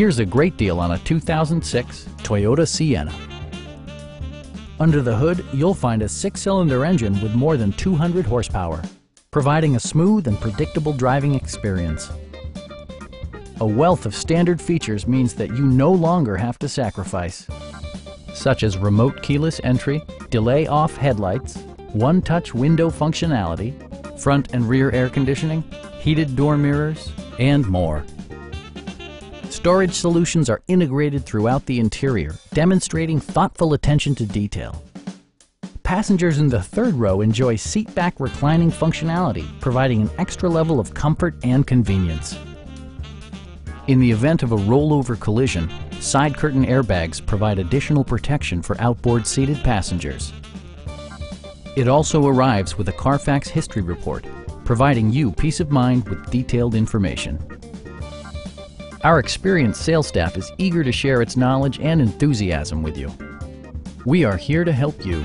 Here's a great deal on a 2006 Toyota Sienna. Under the hood, you'll find a 6-cylinder engine with more than 200 horsepower, providing a smooth and predictable driving experience. A wealth of standard features means that you no longer have to sacrifice, such as remote keyless entry, delay off headlights, one-touch window functionality, front and rear air conditioning, heated door mirrors, and more. Storage solutions are integrated throughout the interior, demonstrating thoughtful attention to detail. Passengers in the third row enjoy seat-back reclining functionality, providing an extra level of comfort and convenience. In the event of a rollover collision, side curtain airbags provide additional protection for outboard seated passengers. It also arrives with a Carfax history report, providing you peace of mind with detailed information. Our experienced sales staff is eager to share its knowledge and enthusiasm with you. We are here to help you.